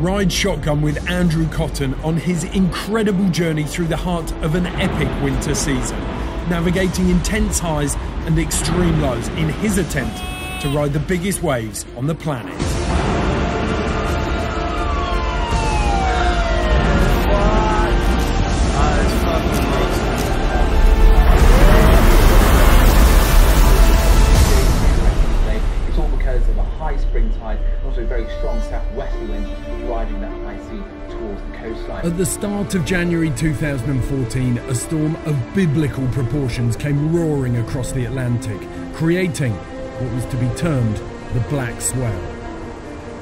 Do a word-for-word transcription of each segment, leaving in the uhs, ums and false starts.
Ride shotgun with Andrew Cotton on his incredible journey through the heart of an epic winter season, navigating intense highs and extreme lows in his attempt to ride the biggest waves on the planet. It's all because of a high spring tide and also a very strong southwesterly wind driving that high sea towards the coastline. At the start of January two thousand fourteen, a storm of biblical proportions came roaring across the Atlantic, creating what was to be termed the Black Swell.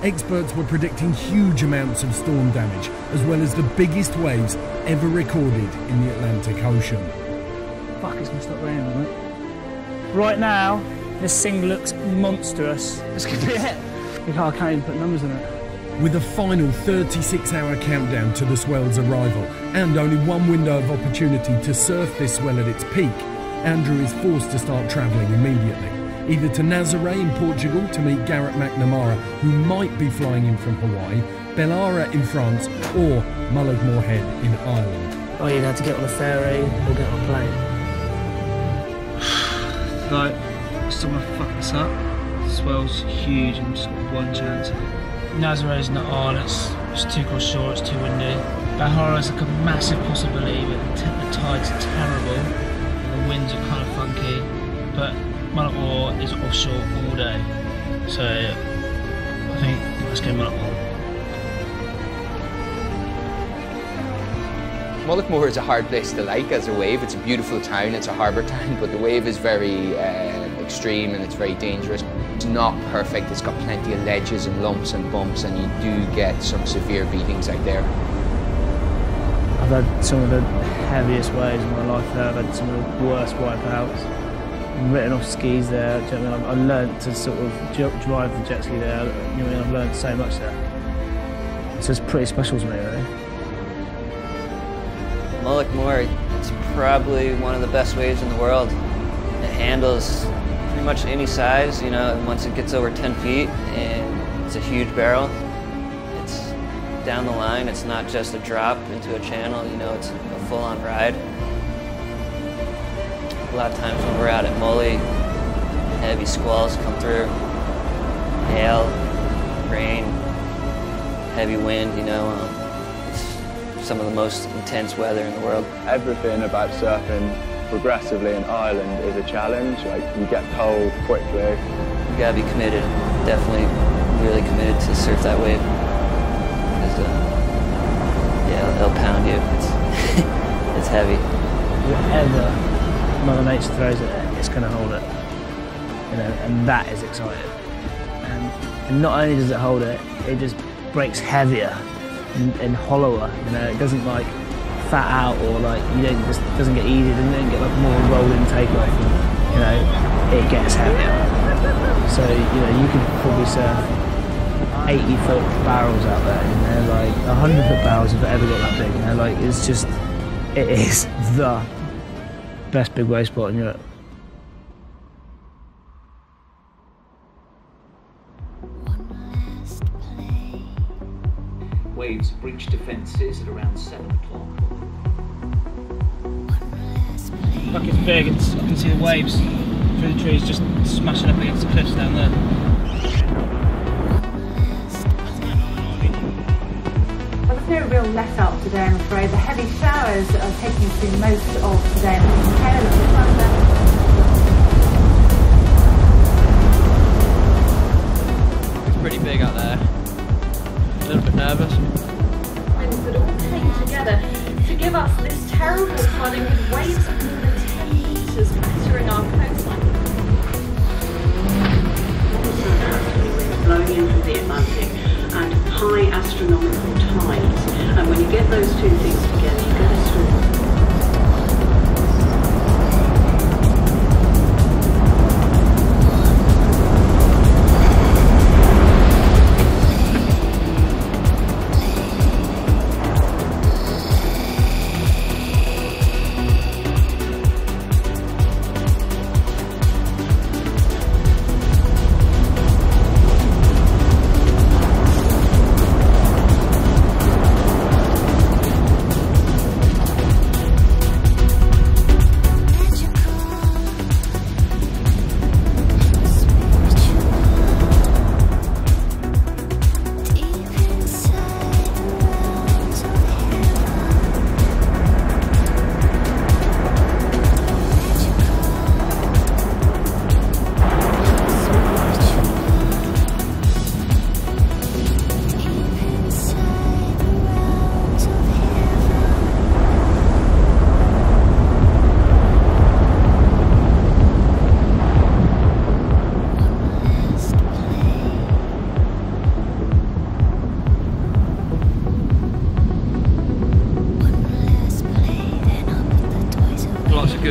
Experts were predicting huge amounts of storm damage, as well as the biggest waves ever recorded in the Atlantic Ocean. Fuck, it's gonna stop raining, right? Right now, this thing looks monstrous. This could be it. I can't even put numbers in it. With a final thirty-six hour countdown to the swell's arrival, and only one window of opportunity to surf this swell at its peak, Andrew is forced to start travelling immediately, either to Nazaré in Portugal to meet Garrett McNamara, who might be flying in from Hawaii, Bellara in France, or Mullaghmore Head in Ireland. Oh, you'd have to get on a ferry or get on a plane. Like, I still want to fuck this up. The swell's huge and just one chance of it. Nazaré's not on, it's, it's too close shore, it's too windy. Bahara's like a massive possibility, but the, the tide's terrible, and the winds are kind of funky, but Mullaghmore is offshore all day, so I think let's go Mullaghmore. Mullaghmore is a hard place to like as a wave. It's a beautiful town, it's a harbour town, but the wave is very uh, extreme and it's very dangerous. It's not perfect, it's got plenty of ledges and lumps and bumps, and you do get some severe beatings out there. I've had some of the heaviest waves in my life there. I've had some of the worst wipeouts. I've written off skis there. Do you know what I mean? I've learned to sort of drive the jet ski there. You know what I mean? I've learned so much there. So it's pretty special to me, really. Mullaghmore is probably one of the best waves in the world. It handles pretty much any size, you know, once it gets over ten feet, and it's a huge barrel. It's down the line, it's not just a drop into a channel, you know, it's a full-on ride. A lot of times when we're out at Mully, heavy squalls come through, hail, rain, heavy wind, you know. Um, some of the most intense weather in the world. Everything about surfing progressively in Ireland is a challenge. Like, you get cold quickly. You gotta be committed, definitely really committed to surf that wave. Because, uh, yeah, it'll pound you. It's, it's heavy. Whatever Mother Nature throws at it, it's gonna hold it. You know, and that is exciting. And, and not only does it hold it, it just breaks heavier. And, and hollower, you know, it doesn't like fat out, or like, you don't just doesn't get easy, doesn't it? Get like more rolling takeoff, you know, it gets heavier. So, you know, you could probably surf eighty foot barrels out there, you know, like one hundred foot barrels if it ever got that big, you know, like it's just, it is the best big wave spot in Europe. Waves breach defences at around seven o'clock. Fuck, it's big, it's, I can see the waves through the trees just smashing up against the cliffs down there. Well, there's no real let up today, I'm afraid. The heavy showers are taking us through most of today, and it's careless thunder. It's pretty big out there. A little bit nervous. Things that all came together to give us this terrible flooding with waves of more than ten metres battering our coastline. Blowing in from the Atlantic and high astronomical tides. And when you get those two things together, you get a storm.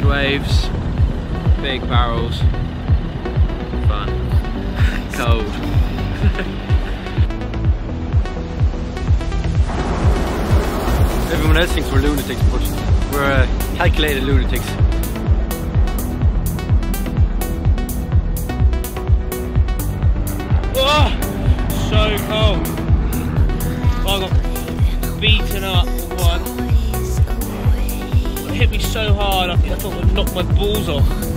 good waves, big barrels, fun, cold. Everyone else thinks we're lunatics, but we're uh, calculated lunatics. Oh, so cold. I got beaten up for one. It hit me so hard, I thought it would knock my balls off.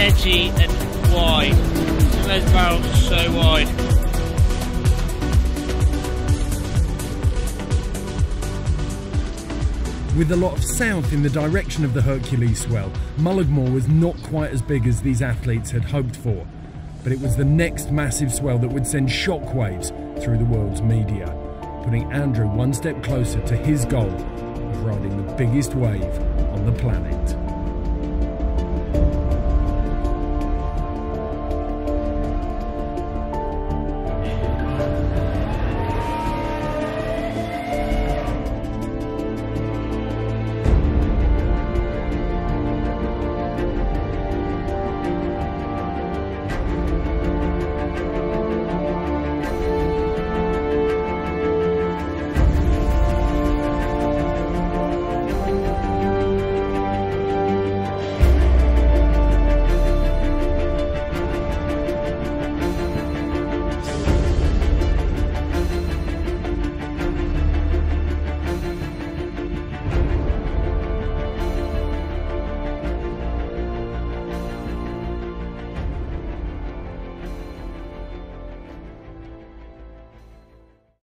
Edgy and wide. Some of those barrels are so wide. With a lot of south in the direction of the Hercules swell, Mullaghmore was not quite as big as these athletes had hoped for, but it was the next massive swell that would send shockwaves through the world's media, putting Andrew one step closer to his goal of riding the biggest wave on the planet.